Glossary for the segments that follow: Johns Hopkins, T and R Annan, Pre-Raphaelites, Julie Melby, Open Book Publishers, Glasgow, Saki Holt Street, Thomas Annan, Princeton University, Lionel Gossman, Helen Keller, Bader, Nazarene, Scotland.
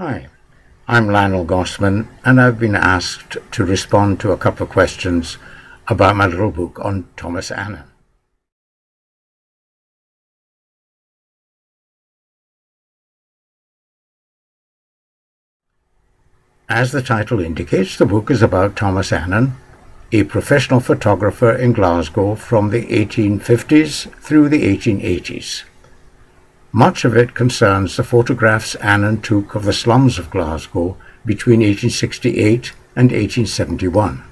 Hi, I'm Lionel Gossman, and I've been asked to respond to a couple of questions about my little book on Thomas Annan. As the title indicates, the book is about Thomas Annan, a professional photographer in Glasgow from the 1850s through the 1880s. Much of it concerns the photographs Annan took of the slums of Glasgow between 1868 and 1871.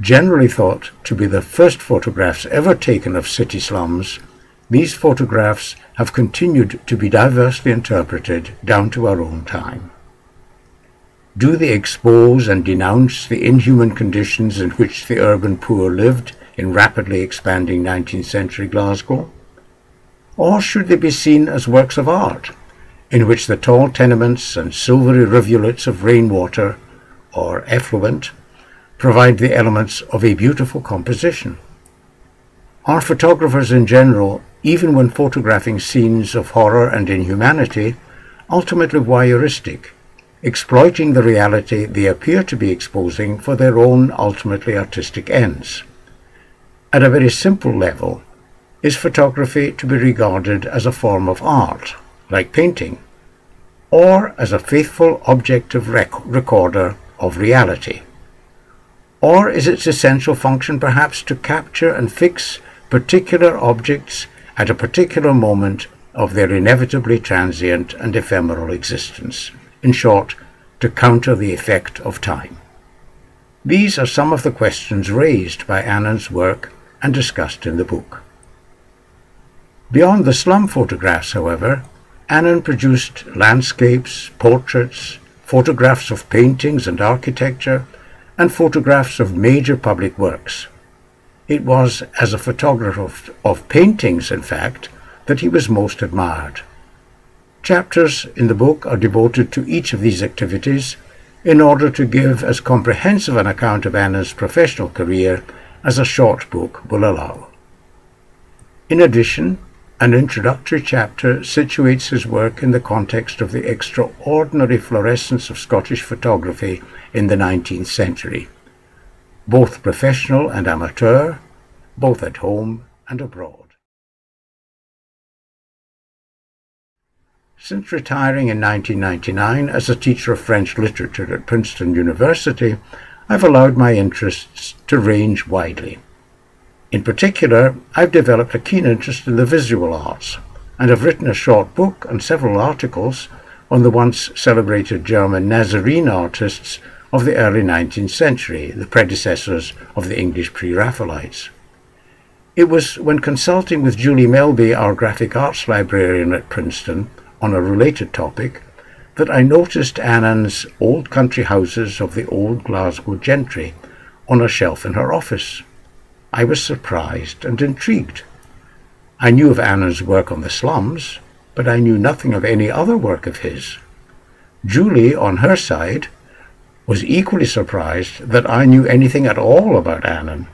Generally thought to be the first photographs ever taken of city slums, these photographs have continued to be diversely interpreted down to our own time. Do they expose and denounce the inhuman conditions in which the urban poor lived in rapidly expanding 19th century Glasgow? Or should they be seen as works of art, in which the tall tenements and silvery rivulets of rainwater, or effluent, provide the elements of a beautiful composition? Are photographers in general, even when photographing scenes of horror and inhumanity, ultimately voyeuristic, exploiting the reality they appear to be exposing for their own ultimately artistic ends? At a very simple level, is photography to be regarded as a form of art, like painting, or as a faithful objective recorder of reality? Or is its essential function perhaps to capture and fix particular objects at a particular moment of their inevitably transient and ephemeral existence? In short, to counter the effect of time. These are some of the questions raised by Annan's work and discussed in the book. Beyond the slum photographs, however, Annan produced landscapes, portraits, photographs of paintings and architecture, and photographs of major public works. It was as a photographer of paintings, in fact, that he was most admired. Chapters in the book are devoted to each of these activities in order to give as comprehensive an account of Annan's professional career as a short book will allow. In addition, an introductory chapter situates his work in the context of the extraordinary florescence of Scottish photography in the 19th century, both professional and amateur, both at home and abroad. Since retiring in 1999 as a teacher of French literature at Princeton University, I've allowed my interests to range widely. In particular, I've developed a keen interest in the visual arts, and have written a short book and several articles on the once celebrated German Nazarene artists of the early 19th century, the predecessors of the English Pre-Raphaelites. It was when consulting with Julie Melby, our graphic arts librarian at Princeton, on a related topic, that I noticed Annan's old country houses of the old Glasgow gentry on a shelf in her office. I was surprised and intrigued. I knew of Annan's work on the slums, but I knew nothing of any other work of his. Julie, on her side, was equally surprised that I knew anything at all about Annan,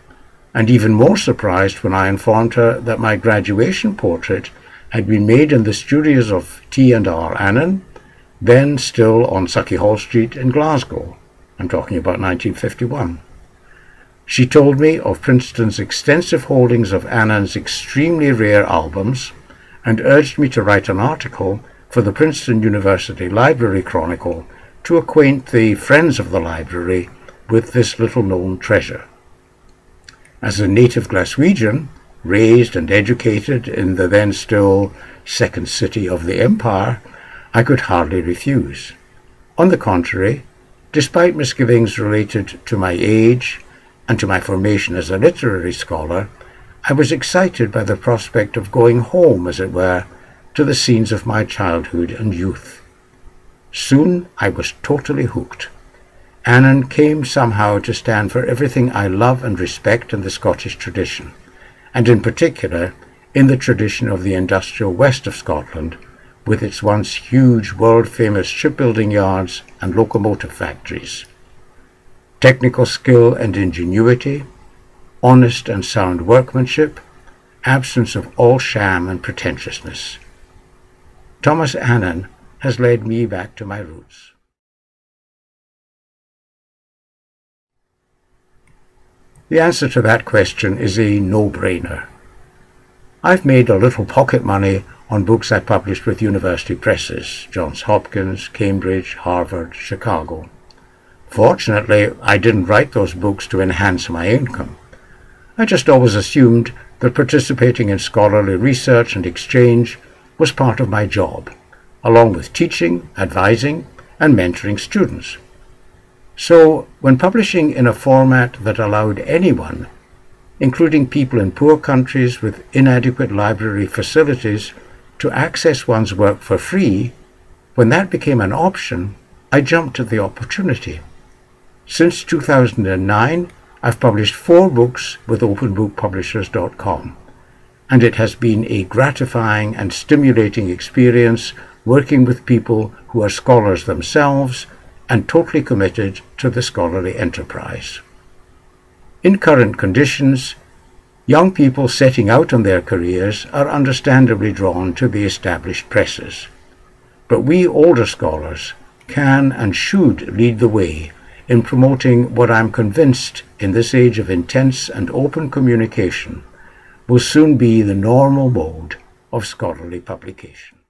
and even more surprised when I informed her that my graduation portrait had been made in the studios of T and R Annan, then still on Saki Holt Street in Glasgow. I'm talking about 1951. She told me of Princeton's extensive holdings of Annan's extremely rare albums, and urged me to write an article for the Princeton University Library Chronicle to acquaint the friends of the library with this little-known treasure. As a native Glaswegian, raised and educated in the then still second city of the empire, I could hardly refuse. On the contrary, despite misgivings related to my age, and to my formation as a literary scholar, I was excited by the prospect of going home, as it were, to the scenes of my childhood and youth. Soon I was totally hooked. Annan came somehow to stand for everything I love and respect in the Scottish tradition, and in particular in the tradition of the industrial west of Scotland, with its once huge world-famous shipbuilding yards and locomotive factories. Technical skill and ingenuity, honest and sound workmanship, absence of all sham and pretentiousness. Thomas Annan has led me back to my roots. The answer to that question is a no-brainer. I've made a little pocket money on books I published with university presses, Johns Hopkins, Cambridge, Harvard, Chicago. Fortunately, I didn't write those books to enhance my income. I just always assumed that participating in scholarly research and exchange was part of my job, along with teaching, advising, and mentoring students. So, when publishing in a format that allowed anyone, including people in poor countries with inadequate library facilities, to access one's work for free, when that became an option, I jumped at the opportunity. Since 2009, I've published 4 books with openbookpublishers.com, and it has been a gratifying and stimulating experience working with people who are scholars themselves and totally committed to the scholarly enterprise. In current conditions, young people setting out on their careers are understandably drawn to the established presses. But we older scholars can and should lead the way in promoting what I'm convinced, in this age of intense and open communication, will soon be the normal mode of scholarly publication.